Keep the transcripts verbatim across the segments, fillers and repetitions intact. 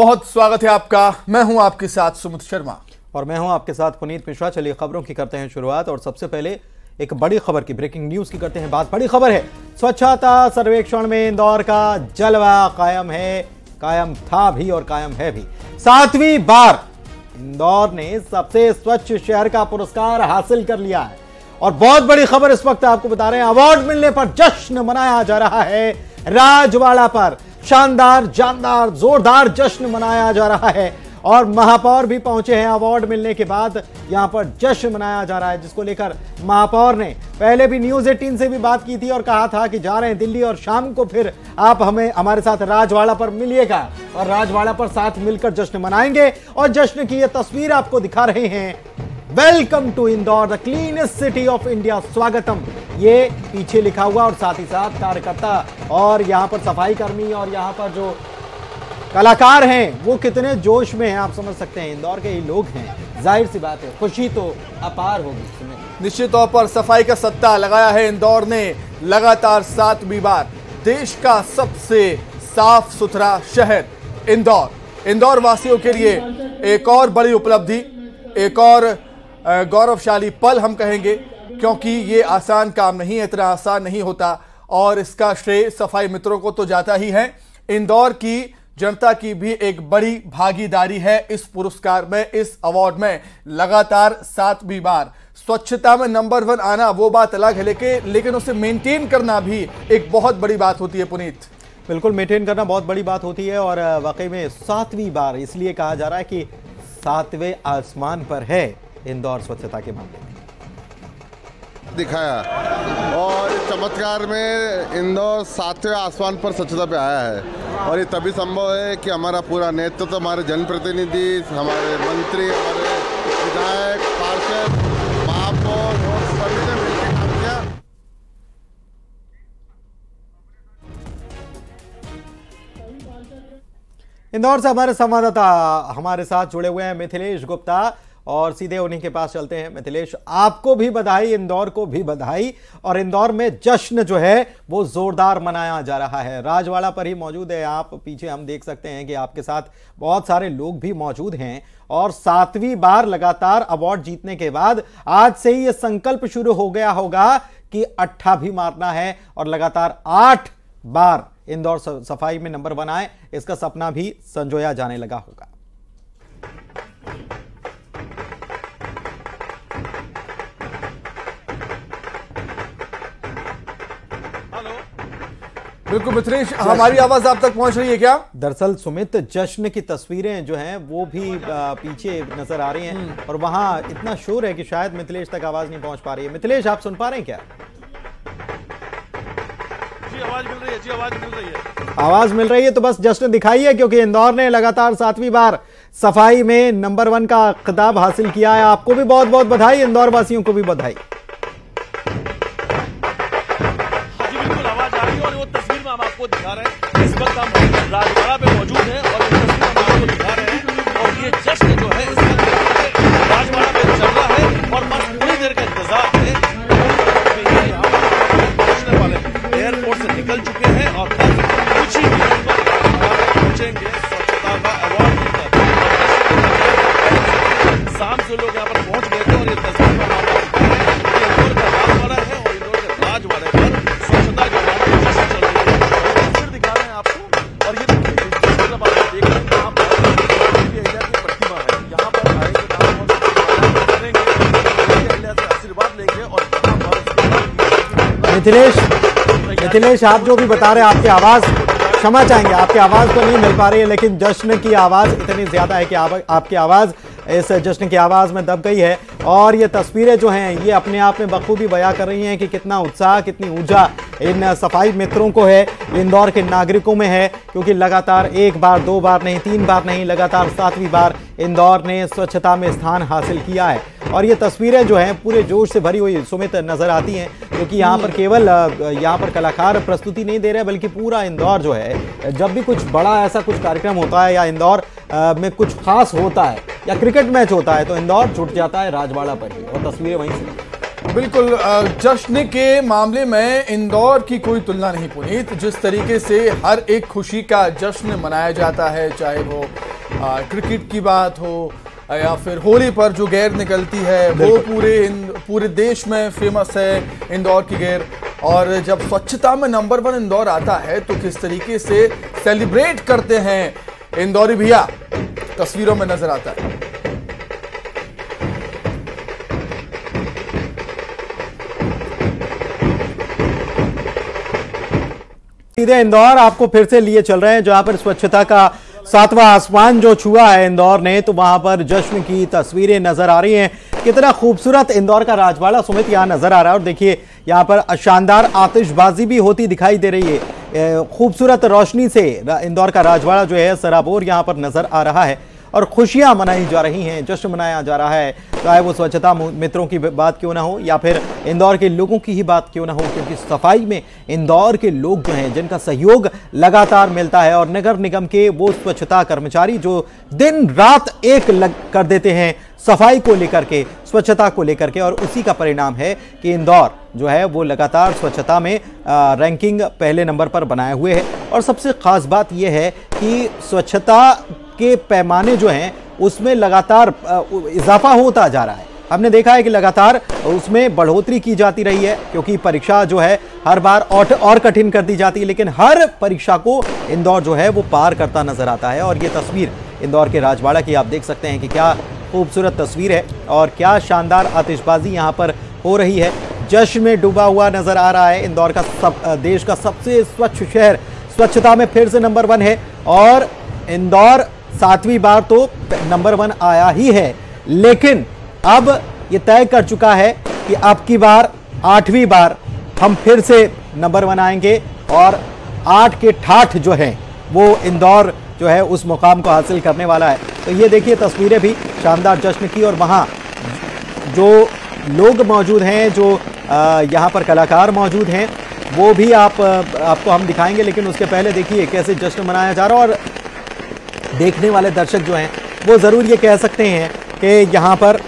बहुत स्वागत है आपका। मैं हूं आपके साथ सुमित शर्मा और मैं हूं आपके साथ पुनीत मिश्रा। चलिए खबरों की करते हैं शुरुआत और सबसे पहले एक बड़ी खबर की, ब्रेकिंग न्यूज की करते हैं बात। बड़ी खबर है, स्वच्छता सर्वेक्षण में इंदौर का जलवा कायम है, कायम था भी और कायम है भी। सातवीं बार इंदौर ने सबसे स्वच्छ शहर का पुरस्कार हासिल कर लिया है और बहुत बड़ी खबर इस वक्त आपको बता रहे हैं। अवार्ड मिलने पर जश्न मनाया जा रहा है, राजवाड़ा पर शानदार जानदार जोरदार जश्न मनाया जा रहा है और महापौर भी पहुंचे हैं। अवार्ड मिलने के बाद यहां पर जश्न मनाया जा रहा है, जिसको लेकर महापौर ने पहले भी न्यूज एटीन से भी बात की थी और कहा था कि जा रहे हैं दिल्ली और शाम को फिर आप हमें हमारे साथ राजवाड़ा पर मिलिएगा और राजवाड़ा पर साथ मिलकर जश्न मनाएंगे। और जश्न की ये तस्वीर आपको दिखा रहे हैं, welcome to Indore the cleanest city of India, स्वागतम ये पीछे लिखा हुआ और साथ ही साथ कार्यकर्ता और यहाँ पर सफाई कर्मी और यहाँ पर जो कलाकार हैं वो कितने जोश में हैं आप समझ सकते हैं। इंदौर के ही लोग हैं, जाहिर सी बात है खुशी तो अपार होगी। निश्चित तौर पर सफाई का सट्टा लगाया है इंदौर ने, लगातार सातवीं बार देश का सबसे साफ सुथरा शहर इंदौर। इंदौर वासियों के लिए एक और बड़ी उपलब्धि, एक और गौरवशाली पल हम कहेंगे, क्योंकि ये आसान काम नहीं है, इतना आसान नहीं होता और इसका श्रेय सफाई मित्रों को तो जाता ही है। इंदौर की जनता की भी एक बड़ी भागीदारी है इस पुरस्कार में, इस अवार्ड में। लगातार सातवीं बार स्वच्छता में नंबर वन आना वो बात अलग है, लेकिन लेकिन उसे मेंटेन करना भी एक बहुत बड़ी बात होती है पुनीत। बिल्कुल, मेंटेन करना बहुत बड़ी बात होती है और वाकई में सातवीं बार इसलिए कहा जा रहा है कि सातवें आसमान पर है इंदौर स्वच्छता के मामले में। दिखाया और चमत्कार में इंदौर सातवें आसमान पर स्वच्छता पे आया है और ये तभी संभव है कि हमारा पूरा नेतृत्व तो, तो हमारे जनप्रतिनिधि, हमारे मंत्री, हमारे विधायक, पार्षद, महापौर और सभी ने मिलकर काम किया। इंदौर से हमारे संवाददाता हमारे साथ जुड़े हुए हैं मिथिलेश गुप्ता और सीधे उन्हीं के पास चलते हैं। मिथिलेश, आपको भी बधाई, इंदौर को भी बधाई। और इंदौर में जश्न जो है वो जोरदार मनाया जा रहा है, राजवाड़ा पर ही मौजूद है आप। पीछे हम देख सकते हैं कि आपके साथ बहुत सारे लोग भी मौजूद हैं और सातवीं बार लगातार अवार्ड जीतने के बाद आज से ही ये संकल्प शुरू हो गया होगा कि अट्ठा भी मारना है और लगातार आठ बार इंदौर सफाई में नंबर वन आए, इसका सपना भी संजोया जाने लगा होगा। बिल्कुल मिथिलेश, हमारी आवाज आप तक पहुंच रही है क्या? दरअसल सुमित, जश्न की तस्वीरें जो हैं वो भी पीछे नजर आ रही हैं और वहां इतना शोर है कि शायद मिथिलेश तक आवाज नहीं पहुंच पा रही है। मिथिलेश, आप सुन पा रहे हैं क्या? जी आवाज मिल रही है, जी आवाज मिल रही है, आवाज मिल रही है। तो बस जश्न दिखाइए, क्योंकि इंदौर ने लगातार सातवीं बार सफाई में नंबर वन का खिताब हासिल किया है। आपको भी बहुत बहुत बधाई, इंदौर वासियों को भी बधाई। आपको दिखा रहे हैं इस वक्त हम राजवाड़ा पे मौजूद हैं और आपको दिखा रहे हैं और ये जश्न जो है इस वक्त राजवाड़ा पे चल रहा है और बस थोड़ी देर का इंतजार है पहुंचने वाले। एयरपोर्ट से निकल चुके हैं और कुछ ही देर में पहुंचेंगे स्वच्छता का अवार्ड मिलकर। शाम से लोग यहाँ पर पहुंच गए थे और ये तस्वीर इंदौर का राजवाड़ा है और इंदौर के राजवाड़े पर स्वच्छता के अवार्ड मिथिलेश। मिथिलेश, आप जो भी बता रहे हैं, आपकी आवाज क्षमा चाहेंगे, आपकी आवाज तो नहीं मिल पा रही है, लेकिन जश्न की आवाज इतनी ज्यादा है कि आप, आपकी आवाज इस जश्न की आवाज में दब गई है। और ये तस्वीरें जो हैं ये अपने आप में बखूबी बयां कर रही हैं कि कितना उत्साह, कितनी ऊर्जा इन सफाई मित्रों को है, इंदौर के नागरिकों में है, क्योंकि लगातार एक बार, दो बार नहीं, तीन बार नहीं, लगातार सातवीं बार इंदौर ने स्वच्छता में स्थान हासिल किया है। और ये तस्वीरें जो हैं पूरे जोश से भरी हुई सुमित नजर आती हैं, क्योंकि यहाँ पर केवल यहाँ पर कलाकार प्रस्तुति नहीं दे रहे बल्कि पूरा इंदौर जो है, जब भी कुछ बड़ा ऐसा कुछ कार्यक्रम होता है या इंदौर में कुछ खास होता है या क्रिकेट मैच होता है तो इंदौर छूट जाता है राजवाड़ा पर ही और तस्वीरें वहीं से। बिल्कुल, जश्न के मामले में इंदौर की कोई तुलना नहीं पुनीत। जिस तरीके से हर एक खुशी का जश्न मनाया जाता है, चाहे वो क्रिकेट की बात हो या फिर होली पर जो गेर निकलती है वो पूरे पूरे देश में फेमस है इंदौर की गेर। और जब स्वच्छता में नंबर वन इंदौर आता है तो किस तरीके से सेलिब्रेट करते हैं इंदौरी भैया, तस्वीरों में नजर आता है। सीधे इंदौर आपको फिर से लिए चल रहे हैं जहां पर स्वच्छता का सातवां आसमान जो छुआ है इंदौर ने, तो वहां पर जश्न की तस्वीरें नजर आ रही हैं। कितना खूबसूरत इंदौर का राजवाड़ा सुमित यहाँ नजर आ रहा है और देखिए यहाँ पर शानदार आतिशबाजी भी होती दिखाई दे रही है। खूबसूरत रोशनी से इंदौर का राजवाड़ा जो है सराबोर यहाँ पर नजर आ रहा है और खुशियां मनाई जा रही हैं, जश्न मनाया जा रहा है। चाहे वो स्वच्छता मित्रों की बात क्यों ना हो या फिर इंदौर के लोगों की ही बात क्यों ना हो, क्योंकि सफाई में इंदौर के लोग जो हैं जिनका सहयोग लगातार मिलता है और नगर निगम के वो स्वच्छता कर्मचारी जो दिन रात एक लग कर देते हैं सफाई को लेकर के, स्वच्छता को लेकर के। और उसी का परिणाम है कि इंदौर जो है वो लगातार स्वच्छता में आ, रैंकिंग पहले नंबर पर बनाए हुए है। और सबसे ख़ास बात यह है कि स्वच्छता के पैमाने जो हैं उसमें लगातार इजाफा होता जा रहा है। हमने देखा है कि लगातार उसमें बढ़ोतरी की जाती रही है क्योंकि परीक्षा जो है हर बार और, और कठिन कर दी जाती है, लेकिन हर परीक्षा को इंदौर जो है वो पार करता नजर आता है। और ये तस्वीर इंदौर के राजवाड़ा की आप देख सकते हैं कि क्या खूबसूरत तस्वीर है और क्या शानदार आतिशबाजी यहाँ पर हो रही है। जश्न में डूबा हुआ नजर आ रहा है इंदौर का सब, देश का सबसे स्वच्छ शहर। स्वच्छता में फिर से नंबर वन है और इंदौर सातवीं बार तो नंबर वन आया ही है, लेकिन अब ये तय कर चुका है कि अब की बार आठवीं बार हम फिर से नंबर वन आएंगे और आठ के ठाठ जो हैं वो इंदौर जो है उस मुकाम को हासिल करने वाला है। तो ये देखिए तस्वीरें भी शानदार जश्न की और वहाँ जो लोग मौजूद हैं, जो यहाँ पर कलाकार मौजूद हैं, वो भी आप आपको हम दिखाएंगे। लेकिन उसके पहले देखिए कैसे जश्न मनाया जा रहा है और देखने वाले दर्शक जो हैं वो ज़रूर ये कह सकते हैं कि यहाँ पर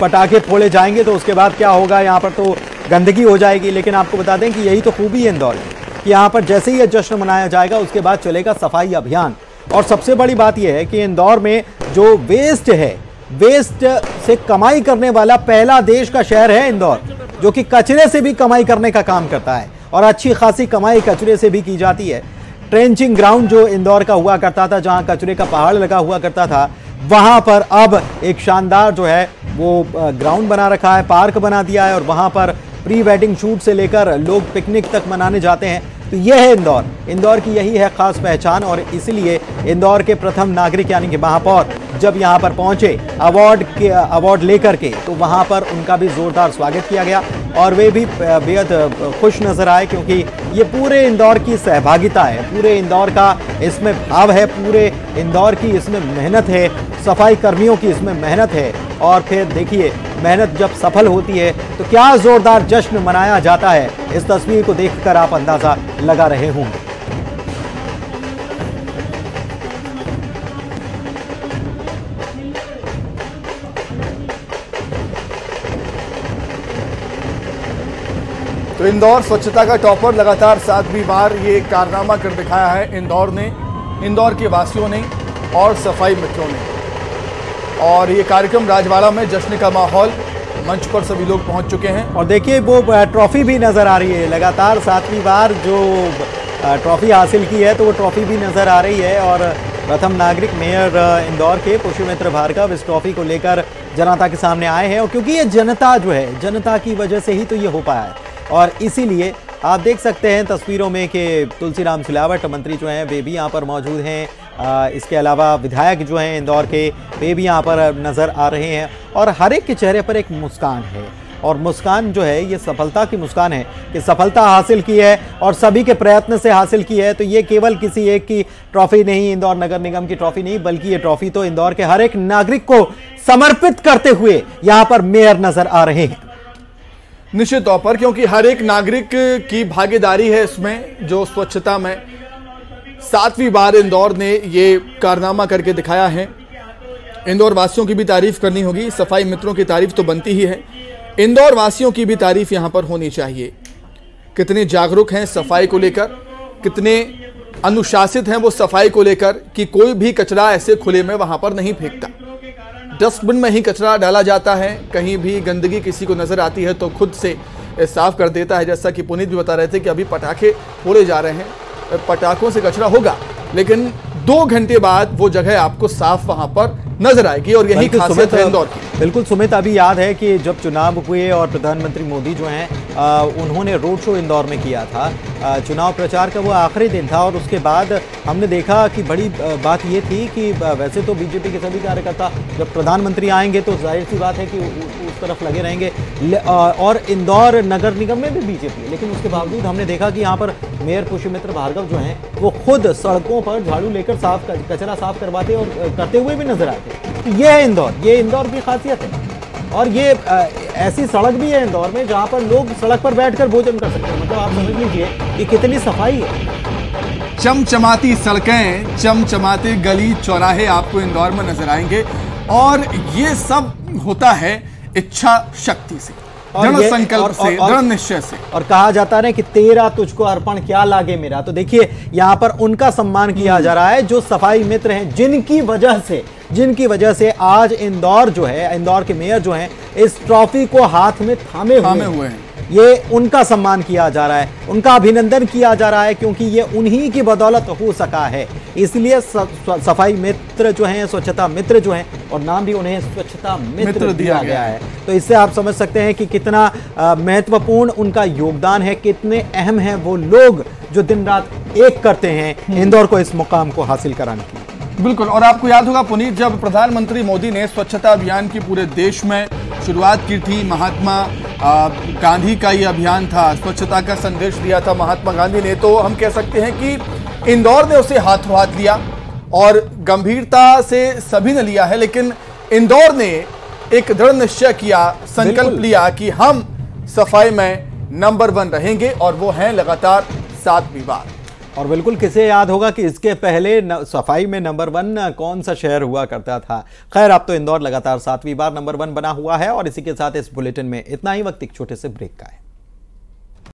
पटाखे फोड़े जाएंगे तो उसके बाद क्या होगा, यहाँ पर तो गंदगी हो जाएगी। लेकिन आपको बता दें कि यही तो खूबी है इंदौर की, यहाँ पर जैसे ही यह जश्न मनाया जाएगा उसके बाद चलेगा सफाई अभियान। और सबसे बड़ी बात यह है कि इंदौर में जो वेस्ट है, वेस्ट से कमाई करने वाला पहला देश का शहर है इंदौर, जो कि कचरे से भी कमाई करने का काम करता है और अच्छी खासी कमाई कचरे से भी की जाती है। ट्रेंचिंग ग्राउंड जो इंदौर का हुआ करता था, जहां कचरे का पहाड़ लगा हुआ करता था, वहां पर अब एक शानदार जो है वो ग्राउंड बना रखा है, पार्क बना दिया है और वहां पर प्री वेडिंग शूट से लेकर लोग पिकनिक तक मनाने जाते हैं। तो यह है इंदौर, इंदौर की यही है खास पहचान। और इसलिए इंदौर के प्रथम नागरिक यानी कि महापौर जब यहाँ पर पहुँचे अवार्ड के अवार्ड लेकर के, तो वहाँ पर उनका भी ज़ोरदार स्वागत किया गया और वे भी बेहद खुश नज़र आए, क्योंकि ये पूरे इंदौर की सहभागिता है, पूरे इंदौर का इसमें भाव है, पूरे इंदौर की इसमें मेहनत है, सफाई कर्मियों की इसमें मेहनत है। और फिर देखिए मेहनत जब सफल होती है तो क्या ज़ोरदार जश्न मनाया जाता है, इस तस्वीर को देखकर आप अंदाज़ा लगा रहे होंगे। तो इंदौर स्वच्छता का टॉपर लगातार सातवीं बार ये कारनामा कर दिखाया है इंदौर ने, इंदौर के वासियों ने और सफाई मित्रों ने। और ये कार्यक्रम राजवाड़ा में जश्न का माहौल, मंच पर सभी लोग पहुंच चुके हैं। और देखिए वो ट्रॉफी भी नज़र आ रही है, लगातार सातवीं बार जो ट्रॉफी हासिल की है तो वो ट्रॉफी भी नज़र आ रही है। और प्रथम नागरिक मेयर इंदौर के पुष्यमित्र भार्गव इस ट्रॉफी को लेकर जनता के सामने आए हैं और क्योंकि ये जनता जो है, जनता की वजह से ही तो ये हो पाया है। और इसीलिए आप देख सकते हैं तस्वीरों में कि तुलसीराम सिलावट मंत्री जो हैं वे भी यहाँ पर मौजूद हैं, आ, इसके अलावा विधायक जो हैं इंदौर के वे भी यहाँ पर नज़र आ रहे हैं। और हर एक के चेहरे पर एक मुस्कान है और मुस्कान जो है ये सफलता की मुस्कान है कि सफलता हासिल की है और सभी के प्रयत्न से हासिल की है। तो ये केवल किसी एक की ट्रॉफी नहीं, इंदौर नगर निगम की ट्रॉफी नहीं, बल्कि ये ट्रॉफी तो इंदौर के हर एक नागरिक को समर्पित करते हुए यहाँ पर मेयर नज़र आ रहे हैं। निश्चित तौर पर, क्योंकि हर एक नागरिक की भागीदारी है इसमें, जो स्वच्छता में सातवीं बार इंदौर ने ये कारनामा करके दिखाया है। इंदौर वासियों की भी तारीफ करनी होगी, सफाई मित्रों की तारीफ तो बनती ही है, इंदौर वासियों की भी तारीफ यहाँ पर होनी चाहिए। कितने जागरूक हैं सफाई को लेकर, कितने अनुशासित हैं वो सफाई को लेकर कि कोई भी कचरा ऐसे खुले में वहाँ पर नहीं फेंकता, डस्टबिन में ही कचरा डाला जाता है। कहीं भी गंदगी किसी को नज़र आती है तो खुद से साफ कर देता है। जैसा कि पुनीत भी बता रहे थे कि अभी पटाखे फोड़े जा रहे हैं, पटाखों से कचरा होगा लेकिन दो घंटे बाद वो जगह आपको साफ वहां पर नजर आएगी और यही खासियत है इंदौर की। बिल्कुल सुमित, अभी याद है कि जब चुनाव हुए और प्रधानमंत्री मोदी जो हैं उन्होंने रोड शो इंदौर में किया था, आ, चुनाव प्रचार का वो आखिरी दिन था और उसके बाद हमने देखा कि बड़ी बात ये थी कि वैसे तो बीजेपी के सभी कार्यकर्ता जब प्रधानमंत्री आएंगे तो जाहिर सी बात है कि उस तरफ लगे रहेंगे और इंदौर नगर निगम में भी बीजेपी, लेकिन उसके बावजूद हमने देखा कि यहाँ पर मेयर पुष्यमित्र भार्गव जो हैं वो खुद सड़कों पर झाड़ू लेकर साफ कचरा साफ करवाते और करते हुए भी नजर आते। ये है इंदौर, ये इंदौर की खासियत है। और ये ऐसी सड़क भी है इंदौर में जहाँ पर लोग सड़क पर बैठकर भोजन कर सकते हैं। मतलब आप समझ लीजिए कि कितनी सफाई है। चमचमाती सड़कें, चमचमाते गली चौराहे आपको इंदौर में नजर आएंगे और ये सब होता है इच्छा शक्ति से, दृढ़ संकल्प से, दृढ़ निश्चय से। और कहा जाता है कि तेरा तुझको अर्पण क्या लागे मेरा। तो देखिए यहाँ पर उनका सम्मान किया जा रहा है जो सफाई मित्र हैं, जिनकी वजह से जिनकी वजह से आज इंदौर जो है, इंदौर के मेयर जो हैं इस ट्रॉफी को हाथ में थामे थामे हुए हैं। ये उनका सम्मान किया जा रहा है, उनका अभिनंदन किया जा रहा है क्योंकि ये उन्हीं की बदौलत हो सका है। इसलिए सफाई मित्र जो हैं, स्वच्छता मित्र जो हैं, और नाम भी उन्हें स्वच्छता मित्र, मित्र दिया गया है। तो इससे आप समझ सकते हैं कि कितना महत्वपूर्ण उनका योगदान है, कितने अहम हैं वो लोग जो दिन रात एक करते हैं इंदौर को इस मुकाम को हासिल कराने के लिए। बिल्कुल, और आपको याद होगा पुनीत, जब प्रधानमंत्री मोदी ने स्वच्छता अभियान की पूरे देश में शुरुआत की थी, महात्मा गांधी का ये अभियान था, स्वच्छता का संदेश दिया था महात्मा गांधी ने, तो हम कह सकते हैं कि इंदौर ने उसे हाथों हाथ लिया और गंभीरता से सभी ने लिया है, लेकिन इंदौर ने एक दृढ़ निश्चय किया, संकल्प लिया कि हम सफाई में नंबर वन रहेंगे और वो हैं लगातार सातवीं बार। और बिल्कुल किसे याद होगा कि इसके पहले न, सफाई में नंबर वन कौन सा शहर हुआ करता था। खैर, अब तो इंदौर लगातार सातवीं बार नंबर वन बना हुआ है। और इसी के साथ इस बुलेटिन में इतना ही, वक्त एक छोटे से ब्रेक का है।